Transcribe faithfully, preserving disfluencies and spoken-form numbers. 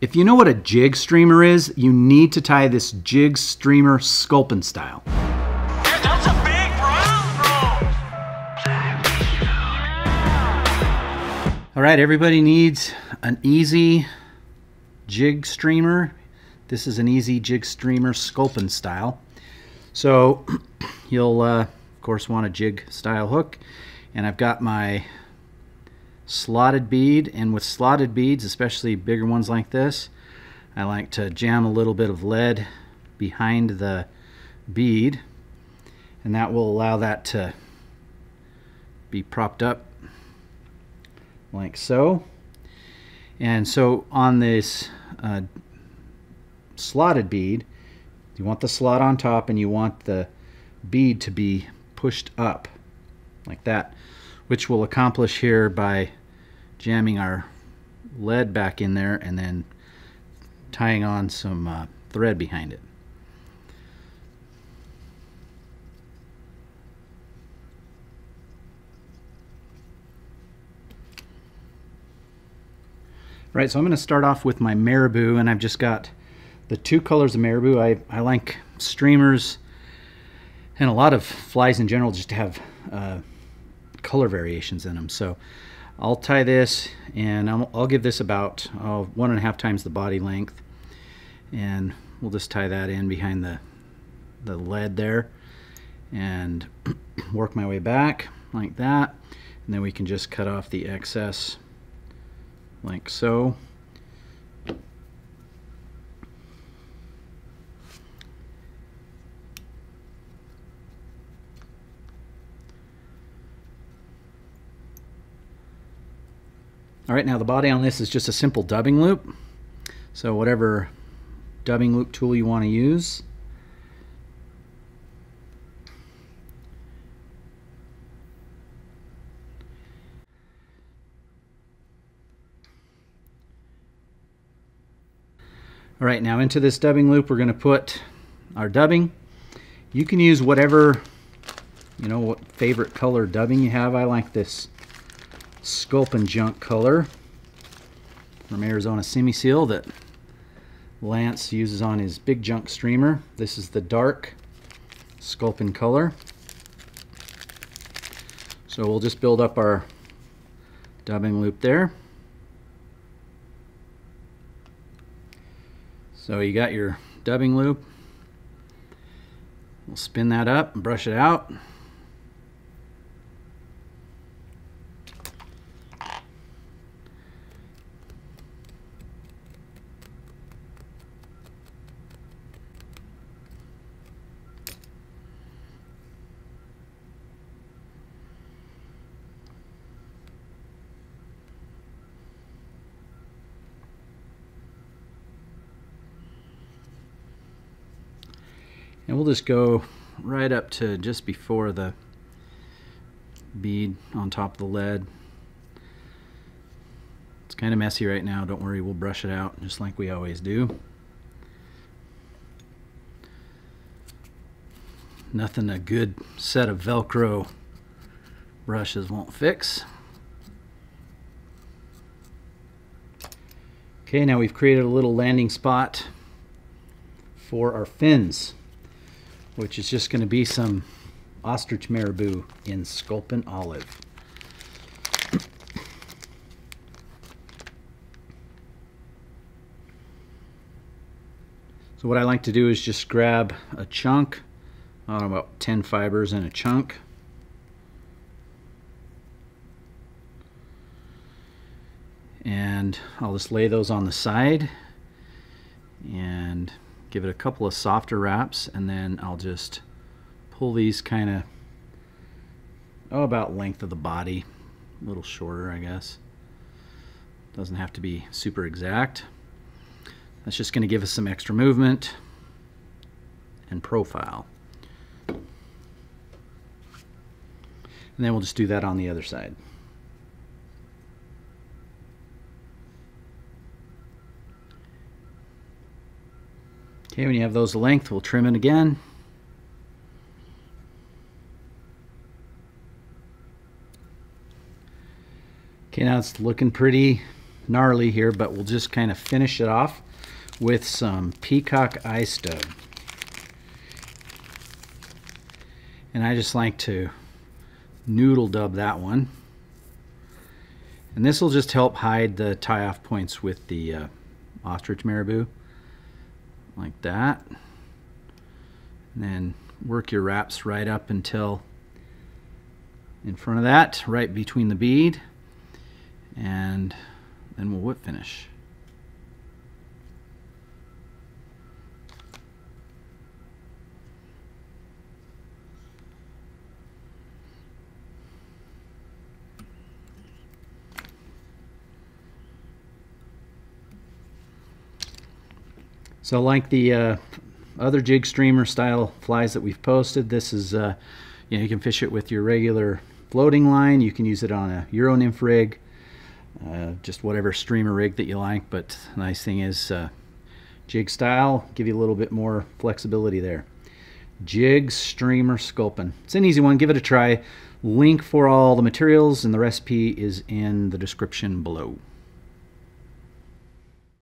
If you know what a jig streamer is, you need to tie this jig streamer Sculpin style. Dude, that's a big brown roll. All right, everybody needs an easy jig streamer. This is an easy jig streamer Sculpin style. So you'll, uh, of course, want a jig style hook. And I've got my slotted bead, and with slotted beads, especially bigger ones like this, I like to jam a little bit of lead behind the bead, and that will allow that to be propped up like so. And so on this uh, slotted bead, you want the slot on top and you want the bead to be pushed up like that, which we'll accomplish here by jamming our lead back in there and then tying on some uh, thread behind it. Right, so I'm going to start off with my marabou, and I've just got the two colors of marabou. I, I like streamers and a lot of flies in general just to have uh, color variations in them. So I'll tie this, and I'll, I'll give this about uh, one and a half times the body length, and we'll just tie that in behind the, the lead there and work my way back like that, and then we can just cut off the excess like so. All right, now the body on this is just a simple dubbing loop. So whatever dubbing loop tool you want to use. All right, now into this dubbing loop, we're going to put our dubbing. You can use whatever, you know, what favorite color dubbing you have. I like this Sculpin Junk color from Arizona Semi-Seal that Lance uses on his big junk streamer. This is the dark Sculpin color. So we'll just build up our dubbing loop there. So you got your dubbing loop. We'll spin that up and brush it out. And we'll just go right up to just before the bead on top of the lead. It's kind of messy right now. Don't worry, we'll brush it out just like we always do. Nothing a good set of Velcro brushes won't fix. Okay, now we've created a little landing spot for our fins, which is just going to be some ostrich marabou in Sculpin Olive. So what I like to do is just grab a chunk, I don't know, about ten fibers in a chunk, and I'll just lay those on the side and give it a couple of softer wraps, and then I'll just pull these kind of, oh, about length of the body, a little shorter, I guess. Doesn't have to be super exact. That's just going to give us some extra movement and profile. And then we'll just do that on the other side. Okay, when you have those length, we'll trim it again. Okay, now it's looking pretty gnarly here, but we'll just kind of finish it off with some peacock ice dub. And I just like to noodle dub that one. And this will just help hide the tie-off points with the uh, ostrich marabou, like that. And then work your wraps right up until in front of that, right between the bead, and then we'll whip finish. So like the uh, other jig streamer style flies that we've posted, this is, uh, you know, you can fish it with your regular floating line. You can use it on a Euro nymph rig, uh, just whatever streamer rig that you like. But the nice thing is uh, jig style, give you a little bit more flexibility there. Jig streamer Sculpin. It's an easy one. Give it a try. Link for all the materials and the recipe is in the description below.